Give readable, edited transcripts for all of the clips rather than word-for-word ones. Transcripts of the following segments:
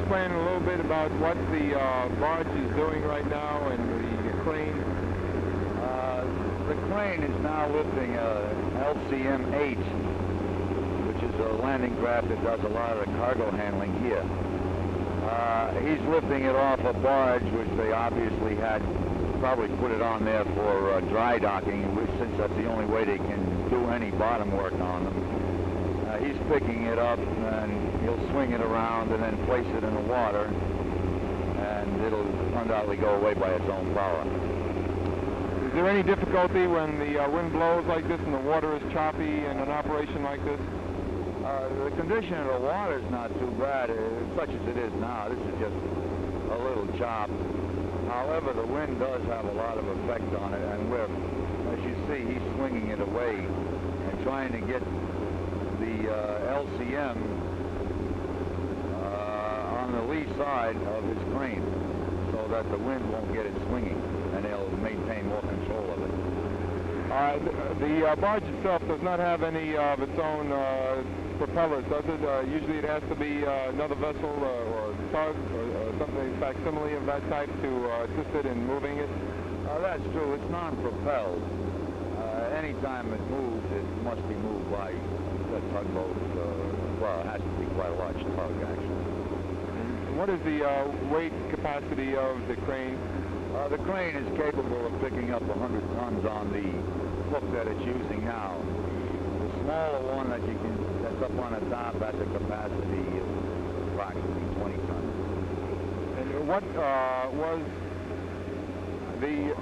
explain a little bit about what the barge is doing right now and the crane? The crane is now lifting LCM8, which is a landing craft that does a lot of the cargo handling here. He's lifting it off a barge, which they obviously had probably put it on there for dry docking, which, since that's the only way they can do any bottom work on them. He's picking it up, and he'll swing it around and then place it in the water, and it'll undoubtedly go away by its own power. Is there any difficulty when the wind blows like this and the water is choppy in an operation like this? The condition of the water is not too bad, such as it is now. This is just a little chop. However, the wind does have a lot of effect on it, and we're, as you see, he's swinging it away and trying to get the LCM on the lee side of his crane so that the wind won't get it swinging, and they'll maintain more control of it. The barge itself does not have any of its own propellers, does it? Usually it has to be another vessel or tug or something facsimile of that type to assist it in moving it? That's true. It's non-propelled. Any time it moves, it must be moved by the tugboat. Well, it has to be quite a large tug, actually. And what is the weight capacity of the crane? The crane is capable of picking up 100 tons on the hook that it's using now. The smaller one that you can up on the top, that's a capacity of approximately 20 tons. And what was the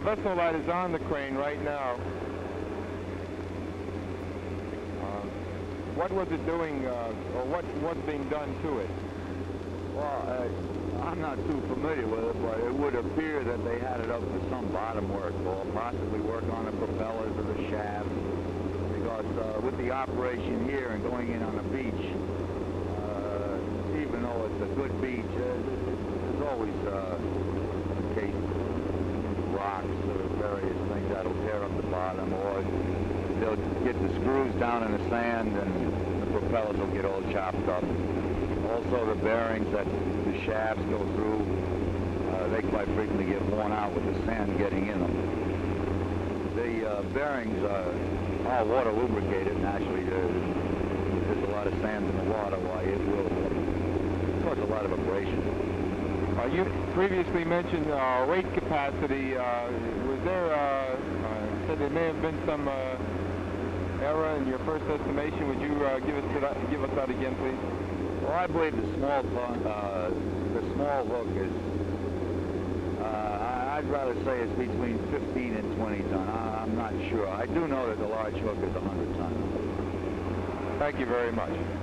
vessel that is on the crane right now? What was it doing, or what's being done to it? Well, I'm not too familiar with it, but it would appear that they had it up for some bottom work, or possibly work on the propellers or the shaft, because with the operation here and going in on the beach, even though it's a good beach, there's always case rocks or various things that'll tear up the bottom, or they'll get the screws down in the sand and the propellers will get all chopped up. Also, the bearings that the shafts go through, they quite frequently get worn out with the sand getting in them. The bearings are water lubricated, and actually there's a lot of sand in the water, why it will cause a lot of abrasion. You previously mentioned weight capacity. Was there, you said there may have been some error in your first estimation. Would you give us that again, please? Well, I believe the small hook is, I'd rather say it's between 15 and 20 ton. I'm not sure. I do know that the large hook is 100 ton. Thank you very much.